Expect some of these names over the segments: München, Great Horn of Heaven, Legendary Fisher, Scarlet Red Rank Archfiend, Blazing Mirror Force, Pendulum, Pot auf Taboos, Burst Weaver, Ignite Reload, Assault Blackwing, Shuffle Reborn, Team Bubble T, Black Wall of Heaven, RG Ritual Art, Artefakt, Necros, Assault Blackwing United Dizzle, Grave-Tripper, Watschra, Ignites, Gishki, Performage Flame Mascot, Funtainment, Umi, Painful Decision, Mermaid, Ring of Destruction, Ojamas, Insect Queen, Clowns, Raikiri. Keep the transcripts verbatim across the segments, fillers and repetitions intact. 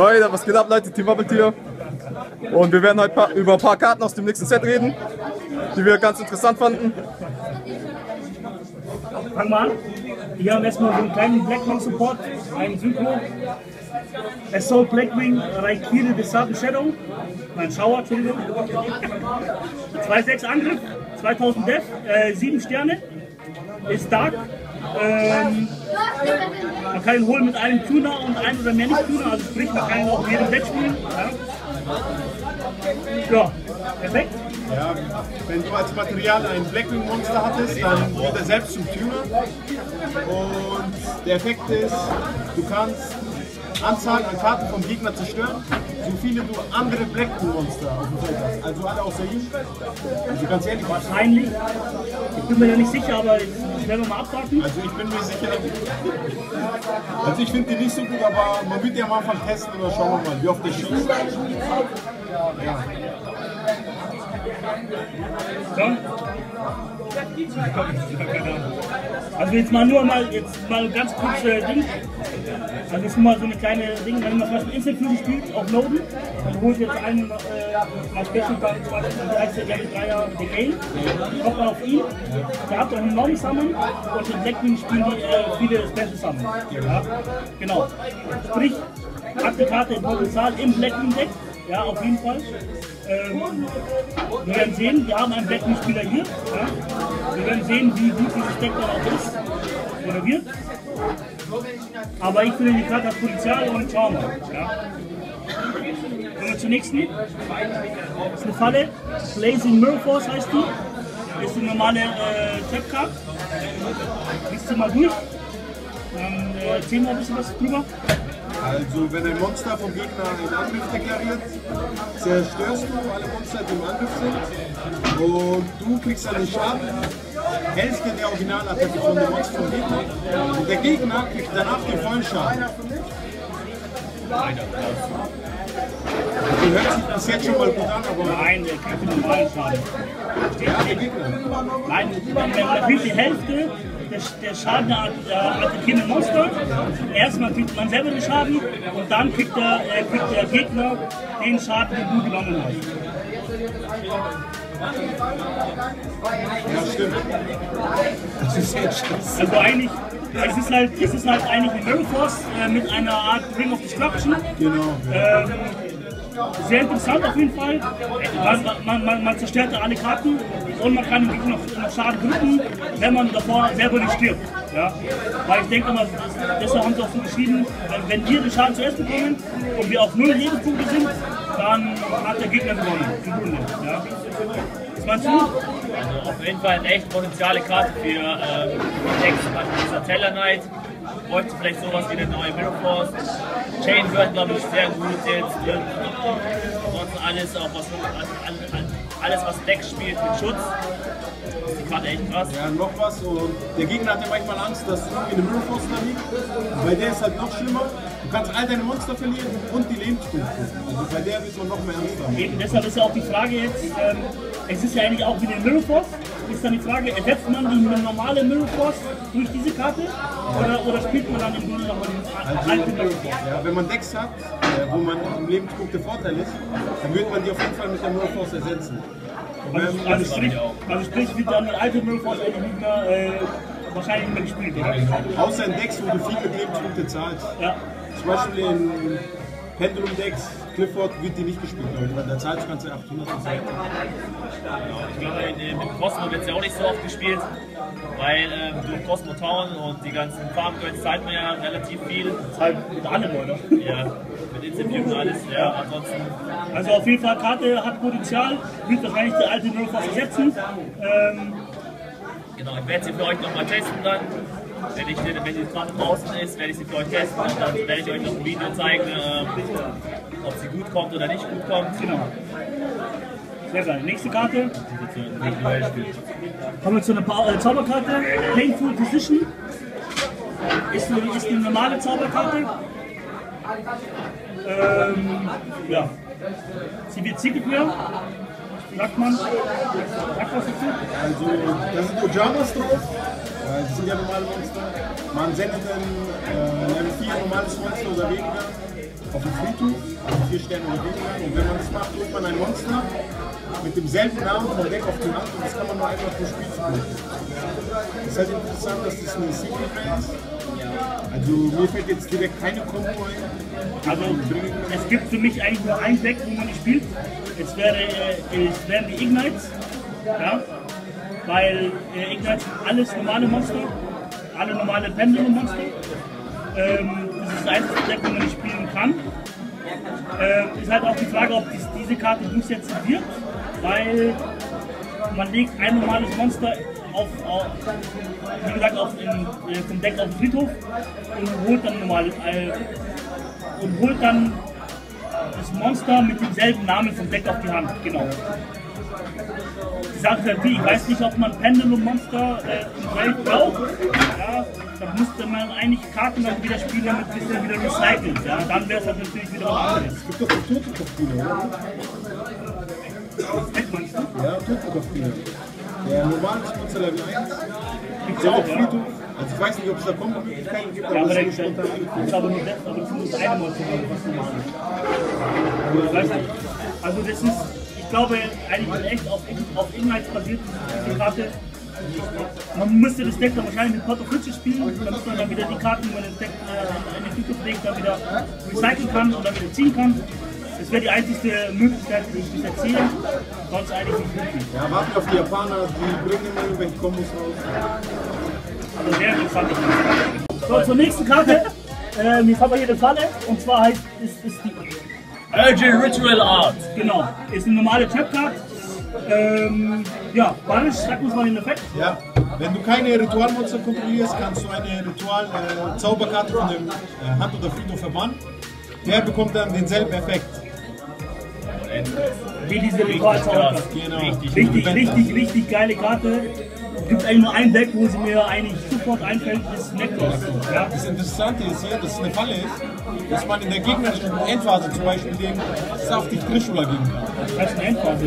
Alter, was geht ab, Leute? Team Bubble T. Und wir werden heute über ein paar Karten aus dem nächsten Set reden, die wir ganz interessant fanden. Fangen wir an. Wir haben erstmal so einen kleinen Blackwing-Support, einen Synchro. Assault Blackwing, Raikiri Disarden Shadow. Nein, Schauer, Entschuldigung. zwei sechs Angriff, zweitausend Def, äh, sieben Sterne. Ist Dark. Ähm, man kann ihn holen mit einem Tuner und einem oder mehr Nicht-Tuner, also sprich, man kann ihn auch in jedem Deck spielen. Ja, ja perfekt. Ja, wenn du als Material ein Blackwing-Monster hattest, dann wird er selbst zum Tuner. Und der Effekt ist, du kannst Anzahl an Karten vom Gegner zerstören, so viele du andere Blackwing-Monster auf dem Feld hast. Also alle außer ihm. Also ganz ehrlich, wahrscheinlich. Ich bin mir ja nicht sicher, aber ich werde mal abwarten. Also ich bin mir sicher. Also ich finde die nicht so gut, aber man wird ja mal von testen oder schauen wir mal, wie oft der schießt. Ja. So. Also jetzt mal nur mal, jetzt mal ganz kurz äh, Ding. Also das ist mal so eine kleine Ding, wenn man zum Beispiel Insect Queen spielt, auf Loaden, dann holt jetzt einen, äh, mal Special Card, zum Beispiel dreißig Level dreier Decay, kommt man auf ihn, der hat dann einen Norm Summon und in Black Queen spielen die äh, viele Special Summon. Ja? Genau. Sprich, hat die Karte in Potenzial im Black Queen Deck. Ja, auf jeden Fall. Ähm, wir werden sehen, wir haben einen Blackwing-Spieler hier. Ja. Wir werden sehen, wie gut dieses Deck dann auch ist. Oder wird. Aber ich finde, die Karte hat Potenzial und schauen wir mal. Ja. Kommen wir zur nächsten. Das ist eine Falle. Blazing Mirror Force heißt die. Ist eine normale äh, Tap-Card. Liest sie mal durch. Dann äh, erzählen wir ein bisschen was drüber. Also, wenn ein Monster vom Gegner einen Angriff deklariert, zerstörst du alle Monster, die im Angriff sind. Und du kriegst einen Schaden, Hälfte der Originalattacke von dem Monster vom Gegner. Und der Gegner kriegt danach den vollen Schaden. Die hört sich bis jetzt schon mal gut an, aber... Nein, der kriegt den normalen Schaden. Ja, der Gegner. Nein, der kriegt die Hälfte. Der, der Schaden attackiert ein Monster. Erstmal kriegt man selber den Schaden und dann kriegt der, äh, kriegt der Gegner den Schaden, den du genommen hast. Ja, stimmt. Das ist echt krass. Also eigentlich, es ist halt, es ist halt eigentlich eine Mirror Force äh, mit einer Art Ring of Destruction. Genau. Ähm, Sehr interessant auf jeden Fall. Man, man, man, man zerstört alle Karten und man kann wirklich noch, noch Schaden drücken, wenn man davor selber nicht stirbt. Ja? Weil ich denke mal, deshalb haben sie auch so geschrieben, wenn wir den Schaden zuerst bekommen und wir auf null Lebenspunkte sind, dann hat der Gegner gewonnen. Ja? Was meinst du? Auf jeden Fall eine echt potenzielle Karte für ähm, Decks, also Teller Knight. Bräuchte vielleicht sowas wie eine neue Mirror Force. Chain wird, glaube ich, sehr gut jetzt. Sonst alles, auch was, alles, was Deck spielt mit Schutz. Das ist die Karte echt krass. Ja, noch was. Und der Gegner hat ja manchmal Angst, dass irgendwie eine Mirror Force da liegt. Bei der ist halt noch schlimmer. Du kannst all deine Monster verlieren und die Lebenspunkte. Also bei der wirst du noch mehr Angst haben. Eben, deshalb ist ja auch die Frage jetzt, ähm, es ist ja eigentlich auch wieder eine Mirror Force. Ist dann die Frage, ersetzt man die normale Mirror Force durch diese Karte oder, oder spielt man dann im Grunde nochmal die alte Mirror Force? Ja, wenn man Decks hat, wo man im Lebenspunkt der Vorteil ist, dann würde man die auf jeden Fall mit der Mirror Force ersetzen. Also, also, sprich, also sprich, wird dann die alte Mirror Force nicht mehr, äh, wahrscheinlich nicht mehr gespielt, oder? Außer in Decks, wo du viele Lebenspunkte zahlst. Ja. Zum Beispiel in Pendulum Decks. Clifford wird die nicht gespielt, Leute, weil der zahlt ganze achthundert Prozent. Genau, ich glaube, mit Cosmo wird es ja auch nicht so oft gespielt, weil ähm, durch Cosmo Town und die ganzen Farmgirls zahlt man ja relativ viel. Halt mit allem, oder? Ja, mit Interviews und alles, ja, ansonsten. Also auf jeden Fall, Karte hat Potenzial, wird wahrscheinlich die alte Null fast ersetzen. Ähm, genau, ich werde sie für euch nochmal testen dann. Wenn, ich, wenn die Karte draußen ist, werde ich sie für euch testen und dann werde ich euch noch ein Video zeigen, äh, ob sie gut kommt oder nicht gut kommt. Genau. Sehr geil. Nächste Karte. Kommen wir zu einer ba äh, Zauberkarte. Painful Decision. Ist eine, ist eine normale Zauberkarte. Ähm, ja. Sie wird Secret Mirror. Sagt man. Sagt was dazu? Also, da sind Ojamas drauf. Das sind ja normale Monster. Man sendet dann äh, ein vier normales Monster oder weniger auf dem Friedhof, also vier Sterne oder weniger. Und wenn man das macht, holt man ein Monster mit demselben Namen vom Deck auf den Hand und das kann man nur einmal pro Spiel spielen. Es ist halt interessant, dass das eine Single-Play ist. Also mir fällt jetzt direkt keine Kombo ein. Also es gibt für mich eigentlich nur ein Deck, wo man nicht spielt. Es wäre, es wären die Ignites. Ja? Weil äh, Ignites sind alles normale Monster, alle normale Pendulum-Monster. Ähm, das ist das einzige Deck, wo man nicht spielen kann. Ähm, ist halt auch die Frage, ob dies, diese Karte Boost jetzt wird, weil man legt ein normales Monster auf, auf wie gesagt, auf in, äh, vom Deck auf den Friedhof und holt dann normales äh, und holt dann das Monster mit demselben Namen vom Deck auf die Hand, genau. Die Sache ist halt die, ich weiß nicht, ob man Pendulum-Monster äh, im Feld braucht. Ja, dann müsste man eigentlich Karten dann wieder spielen, damit es dann wieder recycelt. Ja, dann wäre es halt natürlich wieder was anderes. Es gibt doch die Totenkopfspieler, oder? Das Deck meinst du? Ja, Totenkopfspieler. Der normale Spitzer Level eins. Gibt es ja auch Friedhof. Also ich weiß nicht, ob es da Kombo-Möglichkeiten gibt, aber ja, aber das ist nicht unterwegs. Aber das muss eine Monster machen, was du machen. Ich weiß nicht. Also das ist... Ich glaube, eigentlich echt auf, auf Ignites basiert diese Karte. Man müsste das Deck dann wahrscheinlich mit Pot auf Taboos spielen, damit man dann wieder die Karten, die man das Deck äh, in den Friedhof legt, dann wieder recyceln kann oder wieder ziehen kann. Das wäre die einzige Möglichkeit, die ich bis jetzt sehe. Sonst eigentlich nicht möglich. Ja, warten auf die Japaner, die bringen immer irgendwelche Kombos raus. Also sehr interessant. So, zur nächsten Karte. Äh, wir haben hier eine Falle und zwar heißt ist, ist die R G Ritual Art. Genau, ist eine normale Trap-Card. Ähm, ja, Barisch, sag uns mal den Effekt. Ja, wenn du keine Ritualmonster kontrollierst, kannst du eine Ritual-Zauberkarte von dem äh, Hand- oder Friedhof verbannen. Der bekommt dann denselben Effekt. Wie diese Ritual-Zauberkarte. Genau. Richtig, richtig, richtig, richtig geile Karte. Es gibt eigentlich nur ein Deck, wo sie mir eigentlich sofort einfällt, ist Necros. Ja. Das Interessante ist hier, dass es eine Falle ist, dass man in der gegnerischen Endphase zum Beispiel den saftig Trischula geben kann. Das ist eine Endphase.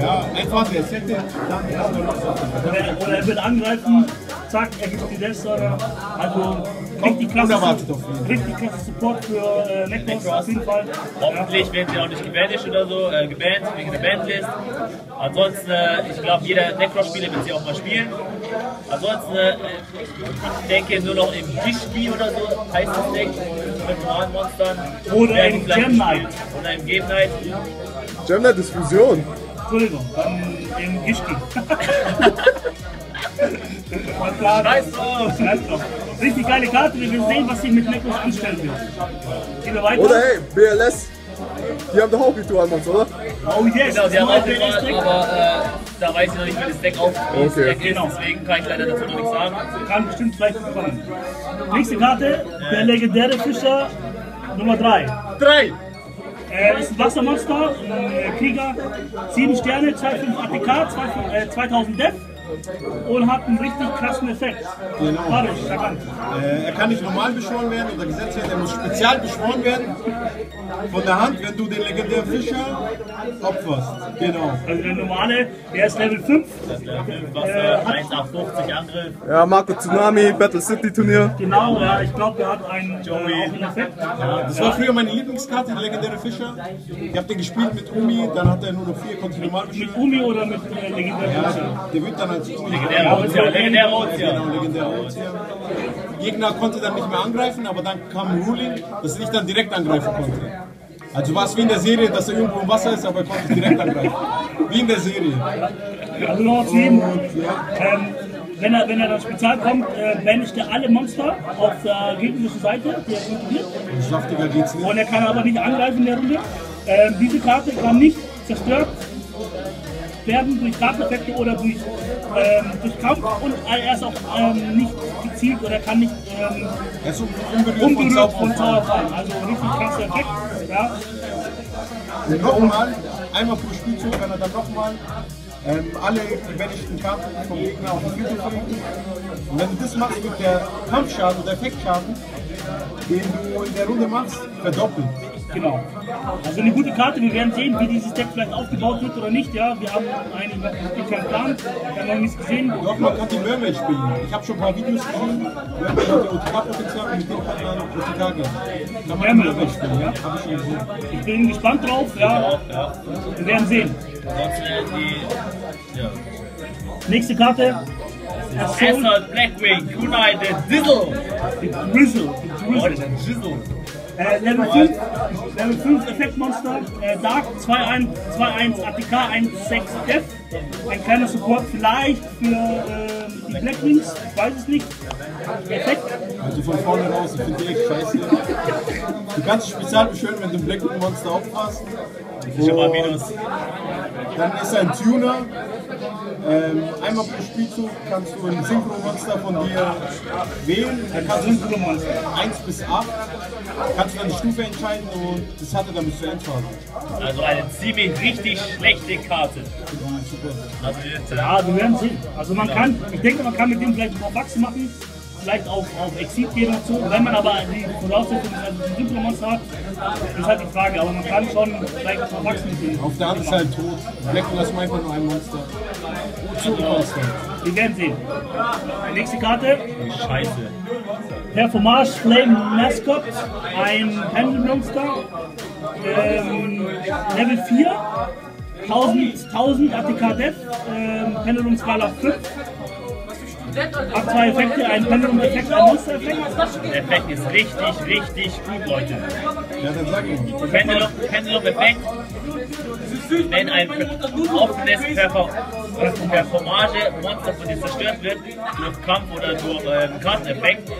Ja, Endphase, er setzt den, dann erst mal was. Oder er wird angreifen, zack, er gibt die Death Order. Also richtig klasse, richtig klasse Support für äh, Necros auf jeden Fall. Hoffentlich ja. Werden sie auch nicht gebannt oder so, äh, gebannt wegen der Bandlist. Ansonsten, äh, ich glaube, jeder Necros-Spieler wird sie auch mal spielen. Ansonsten, äh, ich denke nur noch im Gishki oder so, heißt das Deck, mit normalen Monstern. Oder im Gem-Knight. Oder im Gem-Knight. Gem-Knight ist Fusion. Entschuldigung, ähm, im Gishki. Scheiß drauf! Scheiß drauf! Richtig geile Karte, wir werden sehen, was sie mit Necros anstellen wird. Gehen wir weiter. Oder hey, B L S, die haben doch auch Ritualmonster, oder? Oh yes! Genau, die haben auch Ritual, aber äh, da weiß ich noch nicht, wie das Deck aufgeht. Okay. Genau. Deswegen kann ich leider dazu noch nichts sagen. Kann bestimmt vielleicht kommen. Nächste Karte, der legendäre Fischer Nummer drei. drei! Er ist ein Wassermonster, ein Krieger, sieben Sterne, zwei Komma fünf A T K, zweitausend Def. Und hat einen richtig krassen Effekt. Genau. Dadurch, äh, er kann nicht normal beschworen werden oder gesetzlich, er muss spezial beschworen werden von der Hand, wenn du den legendären Fischer opferst. Genau. Also der normale, der ist Level fünf. Das ist Level fünf, Wasser, eins Komma acht fünfzig Angriff. Ja, Marco Tsunami, Battle City Turnier. Genau, ja, ich glaube, der hat einen Joey. Äh, Effekt. Ja, das ja. war früher meine Lieblingskarte, der legendäre Fischer. Ich habe den gespielt mit Umi, dann hat er nur noch vier, konnte ich normal beschworen. Mit Umi oder mit äh, legendären Fischer? Ja, der wird dann als legendärer Ozean, legendärer Ozean. Legendär Ozean. Gegner konnte dann nicht mehr angreifen, aber dann kam Ruling, dass ich dann direkt angreifen konnte. Also war es wie in der Serie, dass er irgendwo im Wasser ist, aber er konnte direkt angreifen. Wie in der Serie. Also noch zu jedem. Wenn er, wenn er dann spezial kommt, äh, managt er alle Monster auf der gegnerischen Seite, die er kontrolliert. Saftiger geht's nicht. Und er kann aber nicht angreifen in der Runde. Ähm, diese Karte kann nicht zerstört werden durch Karteneffekte oder durch, ähm, durch Kampf und er ist auch ähm, nicht gezielt oder kann nicht ähm, unberührt von Zauber fallen. Also richtig krasser Effekt. Ja. Und nochmal, einmal pro Spielzug, wenn er dann nochmal ähm, alle gewählten Karten vom Gegner auf den Friedhof bringt. Und wenn du das machst, wird der Kampfschaden oder Effektschaden, den du in der Runde machst, verdoppelt. Genau. Also eine gute Karte, wir werden sehen, wie dieses Deck vielleicht aufgebaut wird oder nicht. Ja, wir haben einen keinen Plan, wir haben noch nichts gesehen. Ich hoffe, man kann die Mermaid spielen. Ich habe schon ein paar Videos gesehen. Mermaid hat die O T K-Potenzial und mit dem kann man O T K gehen. Kann man Mermaid spielen, ja? Hab ich schon gesehen. Ich bin gespannt drauf, ja. Wir werden sehen. Nächste Karte. Assault Blackwing United Dizzle. The Grizzle. The Grizzle. Äh, Level fünf Effektmonster, äh, Dark, zwei eins A T K, eins sechs Def. Ein kleiner Support vielleicht für äh, die Blackwings, ich weiß es nicht. Effekt. Also von vorne raus, ich finde die echt scheiße. Du kannst dich speziell beschweren, wenn du ein Blackwing-Monster aufpasst. Ich hab mal Minus. Dann ist ein Tuner. Ähm, einmal pro Spielzug kannst du ein Synchro-Monster von dir wählen. Dann kannst du eins bis acht. Kannst du dann die Stufe entscheiden und das hatte dann bis zur Endphase. Also eine ziemlich richtig schlechte Karte. Ja, super. Also jetzt, äh ja, wir werden sehen. Also man ja. kann, ich denke, man kann mit dem vielleicht ein paar Bugs machen. Vielleicht auf, auf Exit gehen und so. Wenn man aber die Voraussetzung, also die Synchro-Monster hat, ist halt die Frage. Aber man kann schon vielleicht ein paar Bugs mit dem. Auf der anderen Seite tot. Black lässt man einfach nur ein Monster. Monster. Wir werden sehen. Die nächste Karte. Scheiße. Performage Flame Mascot, ein Pendulum-Monster, ähm, Level vier, tausend A T K Def, ähm, Pendulum-Skala fünf, hat zwei Effekte, ein Pendulum-Effekt, ein Monster-Effekt. Der Effekt ist richtig, richtig gut, Leute. Ja, dann sag ich. Pendulum-Effekt, wenn ein offenes Performage-Monster von dir zerstört wird, durch Kampf oder durch ähm, Karteneffekt,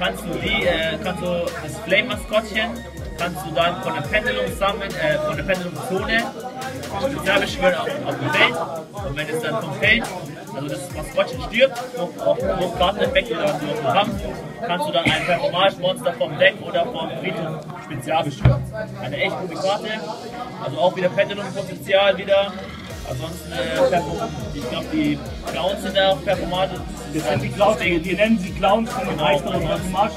kannst du die, äh, kannst du das Flame-Maskottchen, kannst du dann von der Pendulum sammeln, äh, von der Pendulum-Zone, speziell beschwören auf, auf dem Feld, und wenn es dann vom Feld, also das Maskottchen stirbt, durch, durch Karteneffekt oder durch Kampf, kannst du dann ein Performage-Monster vom Deck oder vom Friedhof speziell beschwören. Eine echt gute Karte, also auch wieder Pendulum-Potenzial wieder. Ansonsten, äh, ich glaube, die Clowns sind da auch Performage. Das sind die Clowns, die, die nennen sie Clowns von den Reichtern und Performage.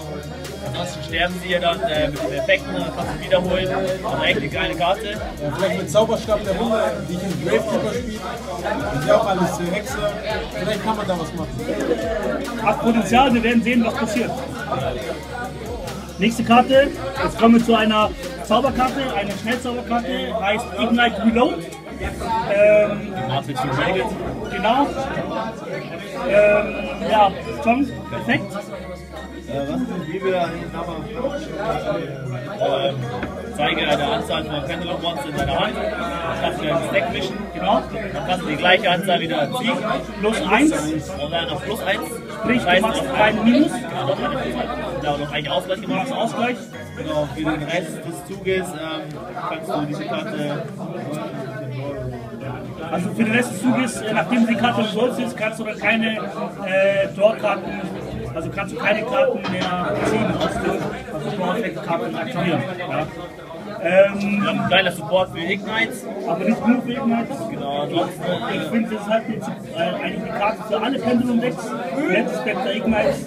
Ansonsten sterben sie ja dann äh, mit den Effekten, dann kannst du wiederholen. Also echt eine geile Karte. Ja, vielleicht mit Zauberstab der Runde, die ich im Grave-Tripper spiele. Das ist ja auch alles die Hexe. Vielleicht kann man da was machen. Hat Potenzial, wir werden sehen, was passiert. Nächste Karte, jetzt kommen wir zu einer Zauberkarte, eine Schnellzauberkarte, heißt Ignite Reload. Ähm, genau. Ähm, ja, schon perfekt. Ähm, zeige eine Anzahl von Pendulum Wands in deiner Hand. Das kannst du ins Deck mischen, genau. Dann kannst du die gleiche Anzahl wieder ziehen. Plus eins. Und dann auf plus eins. Sprich, du machst keinen Minus. Ja, noch eine Minus. Ja, noch einen Ausgleich gemacht. Du machst Ausgleich. Genau, für den Rest des Zuges ähm, kannst du diese Karte. Also für den Rest des Zuges, nachdem die Karte stolz ist, kannst du dann keine äh, Draw-Karten, also kannst du keine Karten mehr ziehen aus dem, also Draw-Effekt-Karten aktivieren. Ja. Ähm, ja, ein geiler Support für Ignites. Aber nicht nur für Ignites. Genau. Ich finde, das ist halt eigentlich eine Karte für alle Pendulum-Decks. Retrospector Ignites,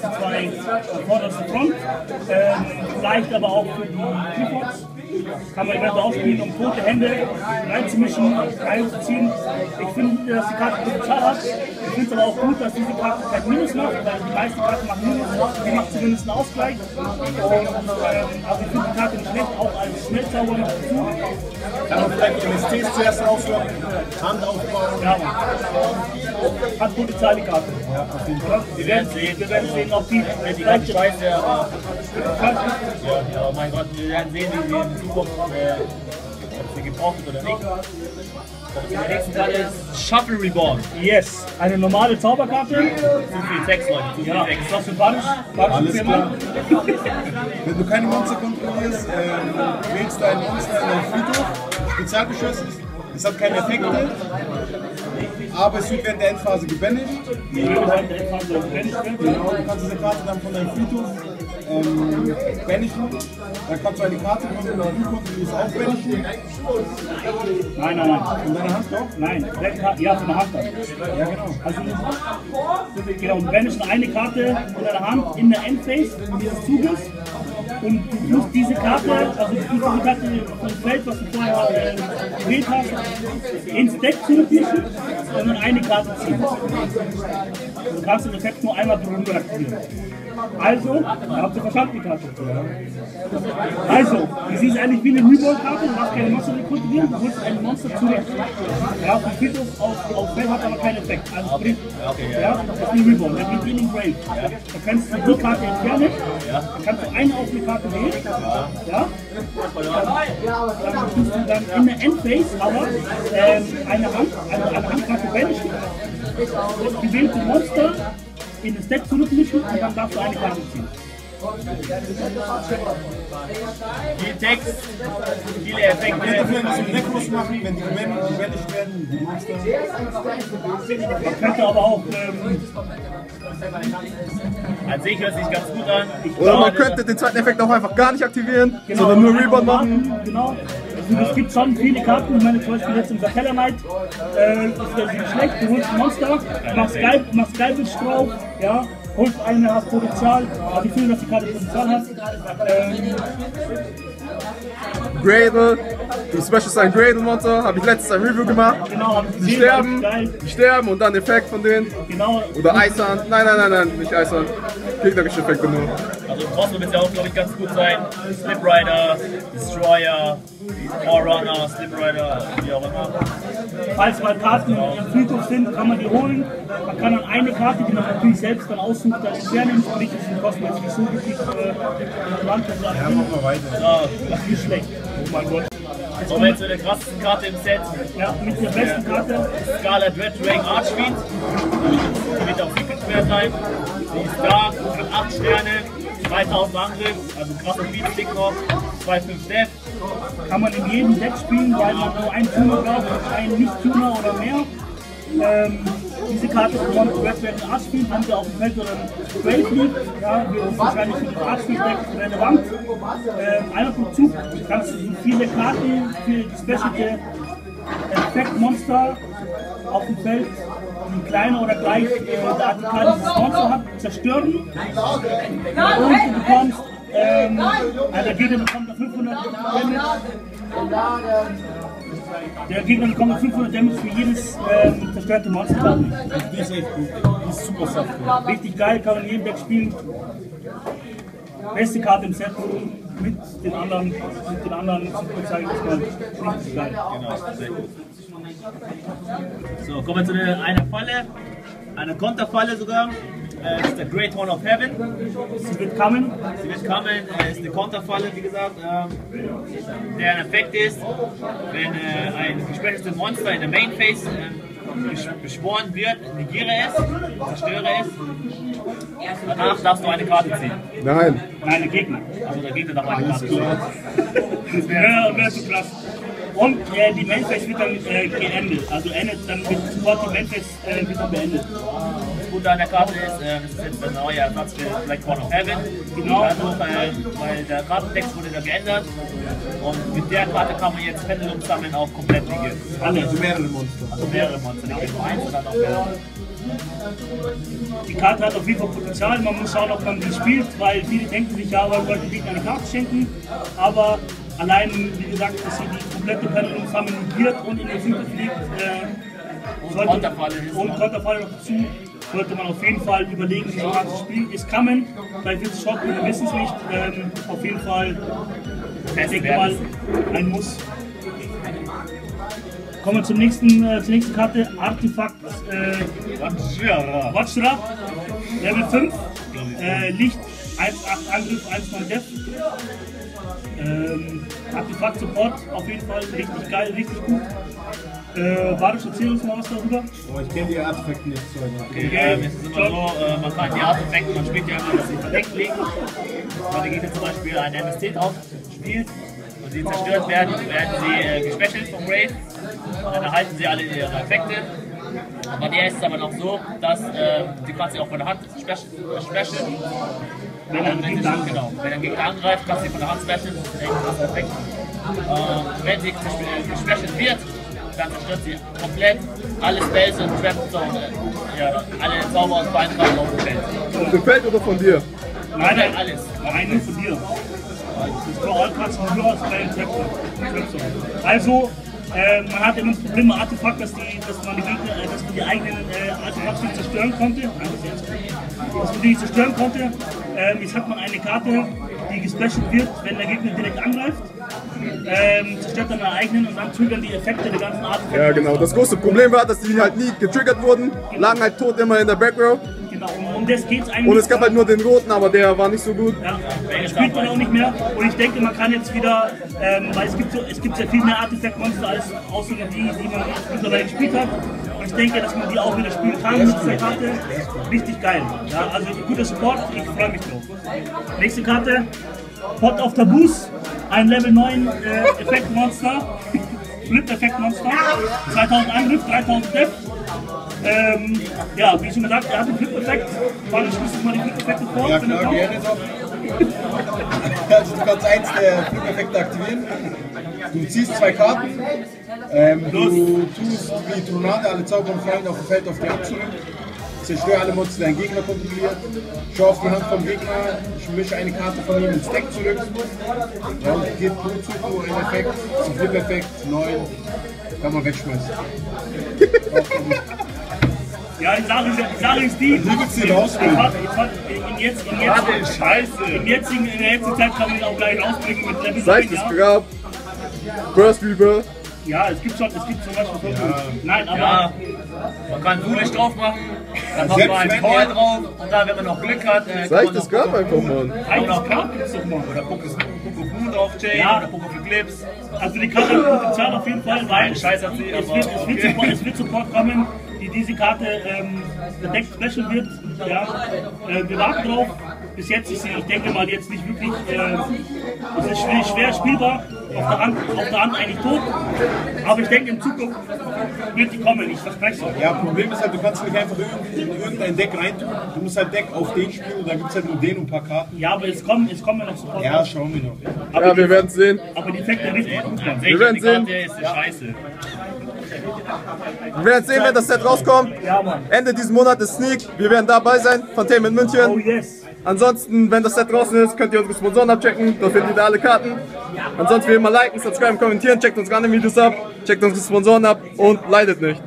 zwei vorderste Front. Ähm, vielleicht aber auch für die Keyboards. Kann man eventuell aufspielen, um tote Hände reinzumischen, reinzuziehen. Ich finde, dass die Karte Potenzial hat. Ich finde es aber auch gut, dass diese Karte kein Minus macht, weil die meisten Karten machen Minus, die macht zumindest einen Ausgleich. Ähm, also ich finde die Karte nicht schlecht, auch als Schnellzauber noch dazu. Kann man vielleicht M S Ts zuerst aufschlagen, Hand aufbauen. Ja, hat Potenzial die Karte. Ja, auf jeden Fall. Wir werden sehen, wir werden sehen, ob die gleiche Scheiße. Ja, ja, mein Gott, wir werden sehen, wie wir in Zukunft, äh, ob sie gebraucht wird oder nicht. Der nächste Karte ist Shuffle Reborn. Yes, eine normale Zauberkarte. fünf vier sechs, Leute. Ja, das für Bunch. Alles klar. Wenn du keine Monster kontrollierst, äh, wählst du ein Monster in deinem Friedhof, Spezialgeschoss ist, es hat keine Effekte, aber es wird während der Endphase gebändigt. Ja, während der Endphase gebändigt wird. Genau, du kannst diese Karte dann von deinem Friedhof Ähm, banichen, dann kannst du eine Karte bekommen oder du kannst du es auch banichen. Nein, nein, nein. Von deiner Hand doch? Nein, ja, von der Hand doch. Ja, genau. Also, genau, wir banischen eine Karte von deiner Hand in der Endphase dieses Zuges. und du musst diese Karte, also du musst die Karte vom Feld, was du vorher äh, gedreht hast, ins Deck zutischen und dann eine Karte ziehen. Du kannst den Effekt nur einmal drunter aktivieren. Also, habt ihr verstanden die Karte? Also, sie ist eigentlich wie eine Newborn-Karte, du hast keine Monster rekrutieren, du holst ein Monster zurecht. Ja, auf dem Friedhof, auf, auf Feld hat aber keinen Effekt. Also, okay. Okay, ja, das ist ein Reborn, der geht in den Grave. Ja. Da kannst du die Karte entfernen, ja. Dann kannst du eine auf die Karte wählen, ja. Ja. Dann, dann tust du dann in der Endphase aber ähm, eine Hand, also eine Handkarte banishen, das gewählte Monster in das Deck zurückmischen und dann darfst du eine Karte ziehen. Die Decks, viele Effekte. Wir können das mit Necros machen, wenn die gewinnen, die werden nicht werden, die Monster. Man könnte aber auch. Ähm, An sich hört sich ganz gut an. Ich Oder glaube, man könnte den zweiten Effekt auch einfach gar nicht aktivieren, genau, sondern nur Reborn machen. Genau. Es gibt schon viele Karten, ich meine zum Beispiel jetzt im Scarlet Knight, äh, ist das nicht schlecht, du holst ein Monster, machst Geibitsch drauf, ja, holst eine, hast Potenzial, aber ich finde, dass die Karte Potenzial hat. Ähm, Grizzle, du specialst ein Grizzle Monster, habe ich letztens ein Review gemacht. Genau, die sterben, die sterben und dann Effekt von denen. Genau. Oder Eisern, nein, nein, nein, nein, nicht Eisern. Gegnerische Effekte nur. Also trotzdem wird ja auch, glaube ich, ganz gut sein. Slip Rider, Destroyer, Forerunner, Slip Rider, wie auch immer. Falls mal Karten im Friedhof sind, kann man die holen. Man kann dann eine Karte, die man natürlich selbst dann aussucht, dann entfernen. Für mich ist die Kosten jetzt nicht so wichtig. Ja, machen wir weiter. Das ist nicht schlecht. Oh mein Gott. Kommen wir jetzt zu der krassesten Karte im Set. Ja, mit der besten Karte. Scarlet Red Rank Archfiend. Die wird auch Secret Square sein. Die ist da, hat acht Sterne, zweitausend Angriff, also krasser Beatstick noch, zwei Komma fünf Def. Kann man in jedem Deck spielen, weil man nur einen Tuner braucht, einen Nicht-Tuner oder mehr. Ähm, diese Karte bekommt Grave-Tripper in Arschfield, haben sie auf dem Feld oder im Grave liegt. Ja, wir sind wahrscheinlich für den Arschfield-Deck relevant. Ähm, einmal pro Zug kannst du viele Karten, viele gespecialte Effektmonster auf dem Feld, die kleiner oder gleich Artikal dieses Monster hat, zerstören. Und du bekommst, ähm, also jeder bekommt fünfhundert Damage. Der Gegner bekommt fünfhundert Damage für jedes ähm, zerstörte Monster. Die ist echt gut. Die ist super saft. Richtig geil, kann man in jedem Deck spielen. Beste Karte im Set mit den anderen, mit den anderen Superzeichen. Richtig geil. Genau, sehr gut. So, kommen wir zu einer, einer Falle, einer Konterfalle sogar. Das ist der Great Horn of Heaven. Sie wird kommen. Sie wird kommen. Es ist eine Konterfalle, wie gesagt. Der ein Effekt ist, wenn ein gespeichertes Monster in der Main Phase beschworen wird, negiere es, zerstöre es. Danach darfst du eine Karte ziehen. Nein. Nein, der Gegner. Also der Gegner darf eine Karte ziehen. Das wäre zu krass. Und äh, die Mainface wird dann äh, geendet, also endet, dann wird sofort die Mainface äh, wieder beendet. Das Gute an der Karte ist, äh, das ist jetzt ein neuer Ersatz für Black Wall of Heaven, genau, also, weil, weil der Kartentext wurde da geändert und mit der Karte kann man jetzt Pendulum sammeln, auch komplett negieren. Alle, also mehrere Monster. Also mehrere Monster, nicht nur eins, sondern auch mehrere. Die Karte hat auf jeden Fall Potenzial, man muss schauen, ob man die spielt, weil viele denken sich, ja, man wollte Gegner eine Karte schenken, aber allein, wie gesagt, dass sie die komplette Pendulum zusammen negiert und in der Süde fliegt äh, und Konterfalle noch dazu, sollte man auf jeden Fall überlegen, diese Karte zu spielen. Ist coming, vielleicht wird es schocken, wir wissen es nicht. Ähm, auf jeden Fall, ich denke mal, ein Muss. Kommen wir zum nächsten, äh, zur nächsten Karte, Artefakt äh, Watschra, Level fünf, äh, Licht, eins Komma acht Angriff, eins Komma neun Def. Ähm, Artefakt Support auf jeden Fall, richtig geil, richtig gut. Äh, war das schon erzähl uns mal was darüber? Oh, ich kenne die Artefakte nicht so. Okay, okay. Ähm, es ist immer so, äh, man kann die Artefakte, man spielt ja immer, dass sie verdeckt liegen. Wenn der Gegner zum Beispiel ein M S T drauf spielt und sie zerstört werden, werden sie äh, gespechelt vom Raid. Dann erhalten sie alle ihre Effekte. Bei der ist es aber noch so, dass äh, die quasi auch von der Hand spechelt. Wenn er genau. Gegner angreift, kannst du sie von der Hand specialen, das ist ein krasser Effekt. Äh, wenn sie gespecialt wird, dann zerstört sie komplett alle Spells und Traps und äh, ja, alle Zauber und Feinkraft auf dem Feld. Auf dem Feld oder von dir? Nein, nein, alles. Nein, nur von dir. Also, äh, man hat immer das Problem mit Artefakt, dass, die, dass man die, Gegner, äh, dass man die eigenen äh, Artefakte nicht zerstören konnte. Dass man die nicht zerstören konnte. Ähm, jetzt hat man eine Karte, die gesplasht wird, wenn der Gegner direkt angreift. Ähm, zerstört dann ihre eigenen und dann zögern die Effekte der ganzen Artefakte. Ja, genau. Das große Problem war, dass die halt nie getriggert wurden, genau. Lagen halt tot immer in der Backrow. Genau. Und, das geht's eigentlich und es gab halt nur den roten, aber der war nicht so gut. Ja, den spielt man auch nicht mehr. Und ich denke, man kann jetzt wieder, ähm, weil es gibt, so, es gibt ja viel mehr Artefakt-Monster als außer die, die man mittlerweile gespielt hat. Und ich denke, dass man die auch wieder spielen kann mit dieser Karte. Richtig geil. Ja, also guter Support, ich freue mich drauf. Nächste Karte, Pot auf Taboos, ein Level neun äh, Effekt-Monster. Flip-Effekt-Monster, zweitausend Angriff, dreitausend Def. Ähm, ja, wie schon gesagt, er hat den Flip-Effekt. Warte, ich muss mal die Flip-Effekte vor. Ja, klar, genau. Gerne doch. Also du kannst eins der Flip-Effekte aktivieren. Du ziehst zwei Karten. Ähm, du tust wie Tornade alle Zauber und Feinde auf dem Feld auf die Hand zurück. Zerstöre alle Monster, die ein Gegner kontrolliert. Schau auf die Hand vom Gegner. Ich mische eine Karte von ihm ins Deck zurück. Dann geht pro Zug ein Effekt zum Flip-Effekt neun. Kann man wegschmeißen. Ja, ich sage sag es dir. Du willst den rausbringen. In jetziger Zeit kann man ihn auch gleich rausbringen mit Level. Seit es gab Burst Weaver. Ja, es gibt schon, es gibt zum Beispiel. Ja. Nein, aber. Ja. Man kann Dulisch drauf machen, dann macht man einen Call drauf und dann, wenn man noch Glück hat. Äh, Sag ich das Grab einfach mal. Ein Grab gibt's doch mal. Oder Pokémon drauf, Jay, ja. Oder Pokémon Clips. Also die Karte hat Potenzial auf jeden Fall, weil es wird, es, wird Support, es wird Support kommen, die diese Karte ähm, bedeckt special wird. Ja. Äh, wir warten drauf. Bis jetzt ist sie, ich denke mal, jetzt nicht wirklich. Äh, es ist schwer, schwer spielbar. Auf der, Hand, auf der Hand eigentlich tot, aber ich denke in Zukunft wird die kommen, ich verspreche es. Ja, Problem ist halt, du kannst nicht einfach in irgendein Deck reintun, du musst halt Deck auf den spielen und dann gibt es halt nur den und ein paar Karten. Ja, aber es kommen, es kommen ja noch sofort. Ja, schauen wir noch. Aber ja, die, wir werden es sehen. Aber die Effekte richtig gut kommen. Wir werden sehen. Der ist ja. Scheiße. Wir werden sehen, wenn das Set rauskommt. Ja, Mann. Ende diesen Monat ist Sneak, wir werden dabei sein, Funtainment München. Oh yes. Ansonsten, wenn das Set draußen ist, könnt ihr unsere Sponsoren abchecken, da findet ihr da alle Karten. Ansonsten wie immer liken, subscriben, kommentieren, checkt unsere anderen Videos ab, checkt unsere Sponsoren ab und leidet nicht.